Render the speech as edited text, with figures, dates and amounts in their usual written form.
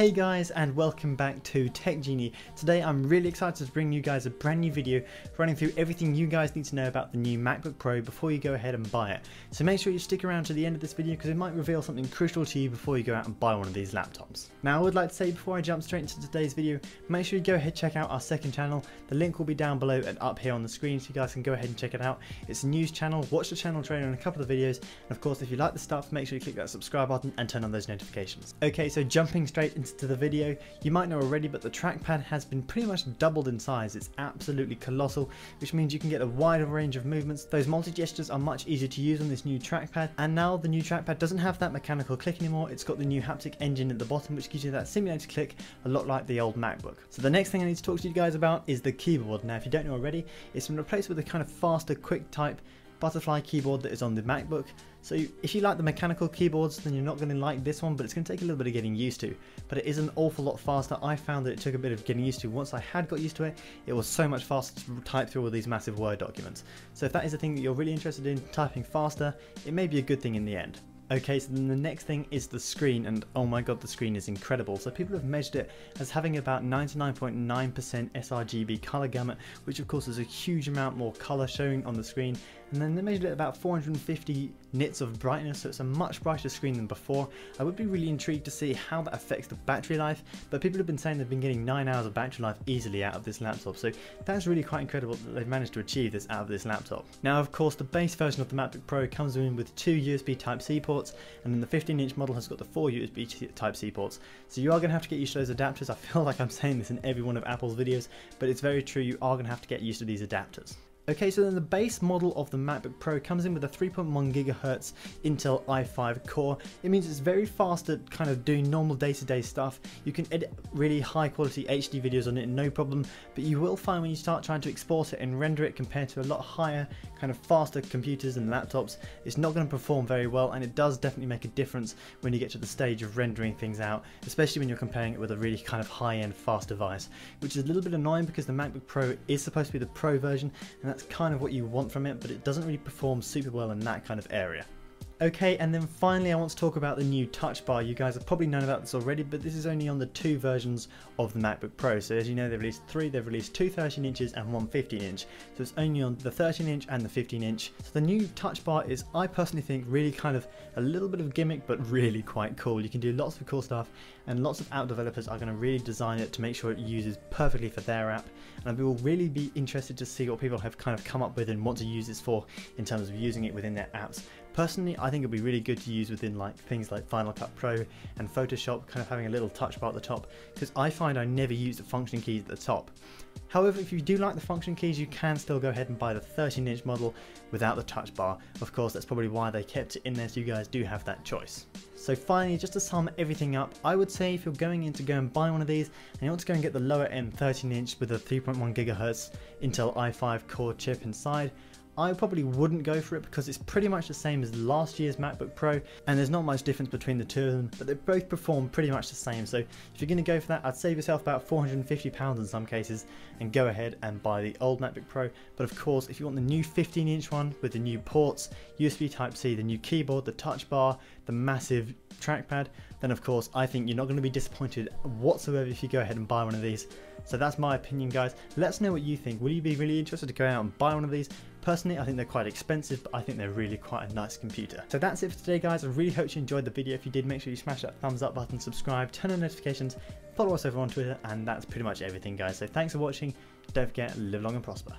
Hey guys, and welcome back to Tech Genie. Today I'm really excited to bring you guys a brand new video running through everything you guys need to know about the new MacBook Pro before you go ahead and buy it. So make sure you stick around to the end of this video because it might reveal something crucial to you before you go out and buy one of these laptops. Now I would like to say before I jump straight into today's video, make sure you go ahead and check out our second channel. The link will be down below and up here on the screen so you guys can go ahead and check it out. It's a news channel, watch the channel trailer and a couple of videos, and of course if you like the stuff make sure you click that subscribe button and turn on those notifications. Okay, so jumping straight into to the video, you might know already but the trackpad has been pretty much doubled in size. It's absolutely colossal, which means you can get a wider range of movements. Those multi-gestures are much easier to use on this new trackpad, and now the new trackpad doesn't have that mechanical click anymore. It's got the new haptic engine at the bottom which gives you that simulated click, a lot like the old MacBook. So the next thing I need to talk to you guys about is the keyboard. Now if you don't know already, it's been replaced with a kind of faster quick type butterfly keyboard that is on the MacBook. So if you like the mechanical keyboards then you're not going to like this one, but it's going to take a little bit of getting used to. But it is an awful lot faster. I found that it took a bit of getting used to. Once I had got used to it, it was so much faster to type through all these massive Word documents. So if that is a thing that you're really interested in, typing faster, it may be a good thing in the end. Okay, so then the next thing is the screen, and oh my god, the screen is incredible. So people have measured it as having about 99.9% sRGB color gamut, which of course is a huge amount more color showing on the screen. And then they measured it about 450 nits of brightness, so it's a much brighter screen than before. I would be really intrigued to see how that affects the battery life, but people have been saying they've been getting 9 hours of battery life easily out of this laptop, so that's really quite incredible that they've managed to achieve this out of this laptop. Now of course the base version of the MacBook Pro comes in with 2 USB Type-C ports, and then the 15-inch model has got the 4 USB Type-C ports, so you are going to have to get used to those adapters. I feel like I'm saying this in every one of Apple's videos, but it's very true, you are going to have to get used to these adapters. Okay, so then the base model of the MacBook Pro comes in with a 3.1 GHz Intel i5 core. It means it's very fast at kind of doing normal day-to-day stuff. You can edit really high-quality HD videos on it, no problem, but you will find when you start trying to export it and render it compared to a lot higher, kind of faster computers and laptops, it's not going to perform very well, and it does definitely make a difference when you get to the stage of rendering things out, especially when you're comparing it with a really kind of high-end fast device, which is a little bit annoying because the MacBook Pro is supposed to be the Pro version, and that's kind of what you want from it, but it doesn't really perform super well in that kind of area. Okay, and then finally I want to talk about the new touch bar. You guys have probably known about this already, but this is only on the 2 versions of the MacBook Pro. So as you know, they've released 3, they've released 2 13 inches and 1 15 inch. So it's only on the 13 inch and the 15 inch. So the new touch bar is, I personally think, really kind of a little bit of gimmick, but really quite cool. You can do lots of cool stuff, and lots of app developers are going to really design it to make sure it uses perfectly for their app. And I will really be interested to see what people have kind of come up with and want to use this for in terms of using it within their apps. Personally, I think it'd be really good to use within like things like Final Cut Pro and Photoshop, kind of having a little touch bar at the top, because I find I never use the function keys at the top. However, if you do like the function keys, you can still go ahead and buy the 13-inch model without the touch bar. Of course, that's probably why they kept it in there, so you guys do have that choice. So finally, just to sum everything up, I would say if you're going in to go and buy one of these, and you want to go and get the lower end 13-inch with a 3.1 GHz Intel i5 core chip inside, I probably wouldn't go for it because it's pretty much the same as last year's MacBook Pro, and there's not much difference between the two of them, but they both perform pretty much the same. So if you're going to go for that, I'd save yourself about £450 in some cases and go ahead and buy the old MacBook Pro. But of course, if you want the new 15-inch one with the new ports, USB Type-C, the new keyboard, the touch bar, the massive trackpad, then of course I think you're not going to be disappointed whatsoever if you go ahead and buy one of these. So that's my opinion, guys. Let us know what you think. Will you be really interested to go out and buy one of these? Personally, I think they're quite expensive, but I think they're really quite a nice computer. So that's it for today, guys. I really hope you enjoyed the video. If you did, make sure you smash that thumbs up button, subscribe, turn on notifications, follow us over on Twitter, and that's pretty much everything, guys. So thanks for watching. Don't forget, live long and prosper.